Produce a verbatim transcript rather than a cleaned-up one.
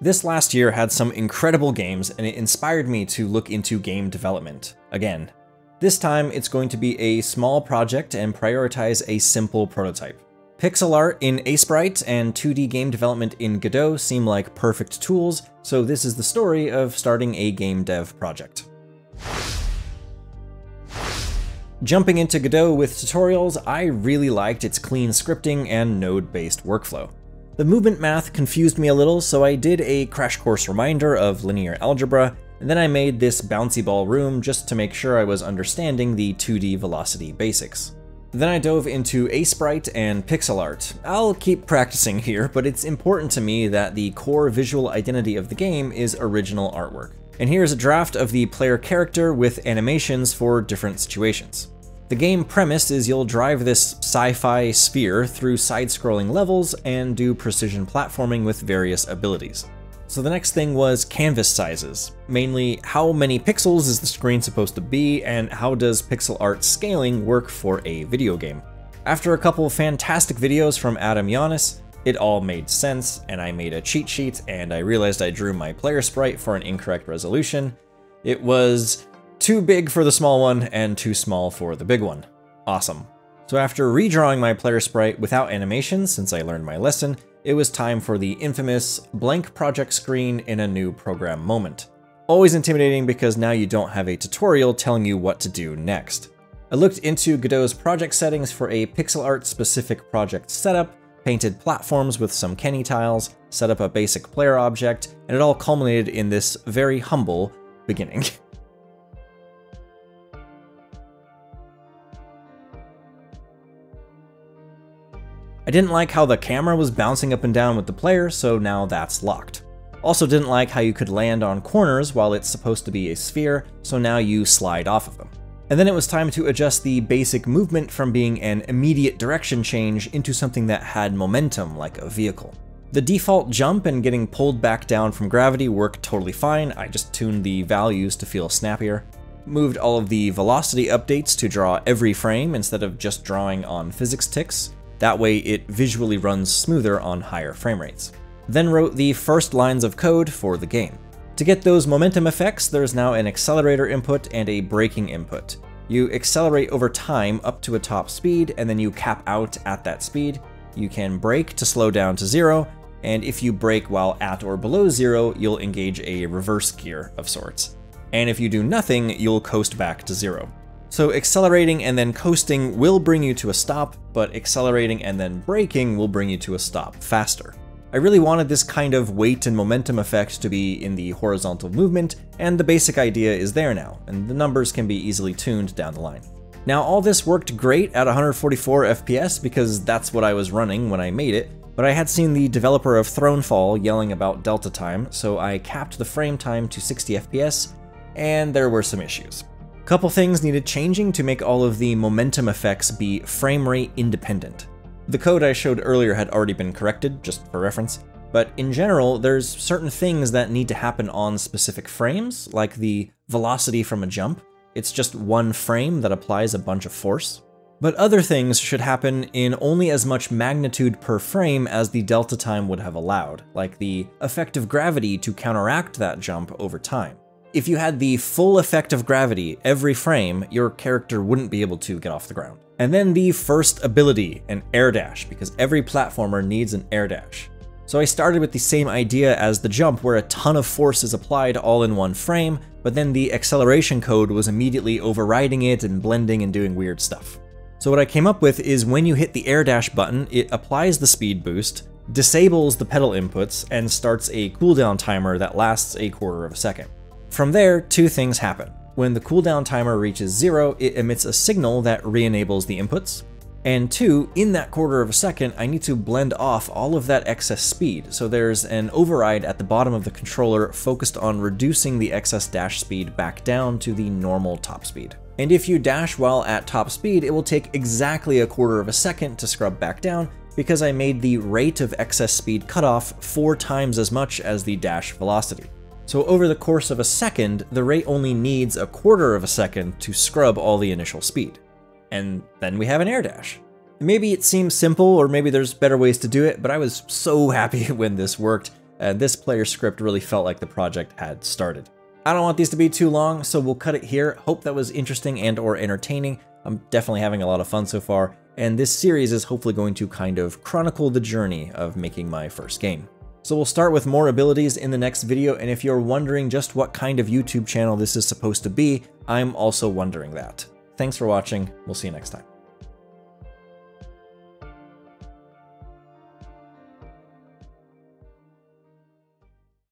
This last year had some incredible games, and it inspired me to look into game development again. This time, it's going to be a small project and prioritize a simple prototype. Pixel art in Aseprite and two D game development in Godot seem like perfect tools, so this is the story of starting a game dev project. Jumping into Godot with tutorials, I really liked its clean scripting and node-based workflow. The movement math confused me a little, so I did a crash course reminder of linear algebra, and then I made this bouncy ball room just to make sure I was understanding the two D velocity basics. Then I dove into Aseprite and pixel art. I'll keep practicing here, but it's important to me that the core visual identity of the game is original artwork. And here's a draft of the player character with animations for different situations. The game premise is you'll drive this sci-fi sphere through side-scrolling levels and do precision platforming with various abilities. So the next thing was canvas sizes, mainly how many pixels is the screen supposed to be and how does pixel art scaling work for a video game. After a couple fantastic videos from Adam Younis, it all made sense and I made a cheat sheet and I realized I drew my player sprite for an incorrect resolution. It was too big for the small one and too small for the big one. Awesome. So after redrawing my player sprite without animation, since I learned my lesson, it was time for the infamous blank project screen in a new program moment. Always intimidating because now you don't have a tutorial telling you what to do next. I looked into Godot's project settings for a pixel art specific project setup, painted platforms with some Kenny tiles, set up a basic player object, and it all culminated in this very humble beginning. I didn't like how the camera was bouncing up and down with the player, so now that's locked. Also didn't like how you could land on corners while it's supposed to be a sphere, so now you slide off of them. And then it was time to adjust the basic movement from being an immediate direction change into something that had momentum, like a vehicle. The default jump and getting pulled back down from gravity worked totally fine, I just tuned the values to feel snappier. Moved all of the velocity updates to draw every frame instead of just drawing on physics ticks. That way it visually runs smoother on higher frame rates. Then wrote the first lines of code for the game. To get those momentum effects, there's now an accelerator input and a braking input. You accelerate over time up to a top speed, and then you cap out at that speed. You can brake to slow down to zero, and if you brake while at or below zero, you'll engage a reverse gear of sorts. And if you do nothing, you'll coast back to zero. So accelerating and then coasting will bring you to a stop, but accelerating and then braking will bring you to a stop faster. I really wanted this kind of weight and momentum effect to be in the horizontal movement, and the basic idea is there now, and the numbers can be easily tuned down the line. Now all this worked great at one forty-four F P S because that's what I was running when I made it, but I had seen the developer of Thronefall yelling about delta time, so I capped the frame time to sixty F P S, and there were some issues. Couple things needed changing to make all of the momentum effects be frame rate independent. The code I showed earlier had already been corrected, just for reference, but in general, there's certain things that need to happen on specific frames, like the velocity from a jump. It's just one frame that applies a bunch of force. But other things should happen in only as much magnitude per frame as the delta time would have allowed, like the effect of gravity to counteract that jump over time. If you had the full effect of gravity every frame, your character wouldn't be able to get off the ground. And then the first ability, an air dash, because every platformer needs an air dash. So I started with the same idea as the jump, where a ton of force is applied all in one frame, but then the acceleration code was immediately overriding it and blending and doing weird stuff. So what I came up with is when you hit the air dash button, it applies the speed boost, disables the pedal inputs, and starts a cooldown timer that lasts a quarter of a second. From there, two things happen. When the cooldown timer reaches zero, it emits a signal that re-enables the inputs. And two, in that quarter of a second, I need to blend off all of that excess speed, so there's an override at the bottom of the controller focused on reducing the excess dash speed back down to the normal top speed. And if you dash while at top speed, it will take exactly a quarter of a second to scrub back down, because I made the rate of excess speed cutoff four times as much as the dash velocity. So over the course of a second, the rate only needs a quarter of a second to scrub all the initial speed. And then we have an air dash. Maybe it seems simple, or maybe there's better ways to do it, but I was so happy when this worked, and this player script really felt like the project had started. I don't want these to be too long, so we'll cut it here. Hope that was interesting and or entertaining. I'm definitely having a lot of fun so far, and this series is hopefully going to kind of chronicle the journey of making my first game. So we'll start with more abilities in the next video, and if you're wondering just what kind of YouTube channel this is supposed to be, I'm also wondering that. Thanks for watching, we'll see you next time.